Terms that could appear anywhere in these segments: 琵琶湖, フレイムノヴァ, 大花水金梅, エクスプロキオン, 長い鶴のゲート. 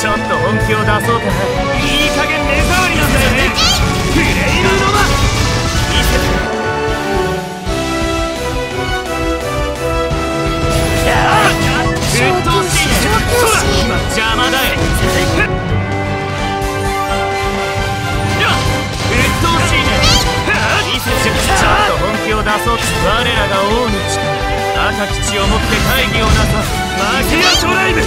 ちょっと本気を出そうか。いい加減目障りなんだよね。フレイルノバ見せて。やあ、沸騰している。今邪魔だよ。沸騰している。見せて。ちょっと本気を出そう。我らが王に誓う。赤き血を持って会議をなさ。マキアトライブ。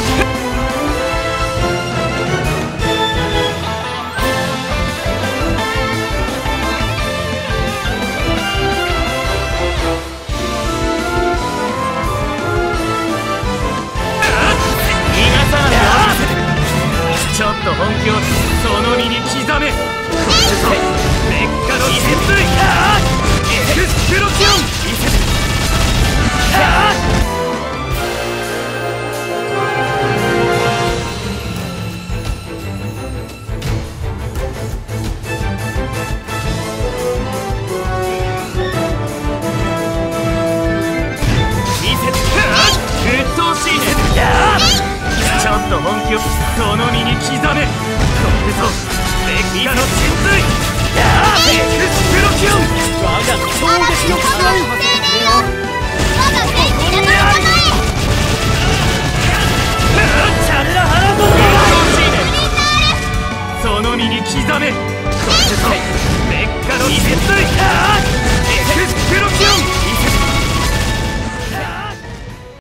ちょっと本気をその身に刻め。こっちとメッカの実力エクスプロキョン見せて。うっとうしいね。ちょっと本気をその身に刻め。これぞ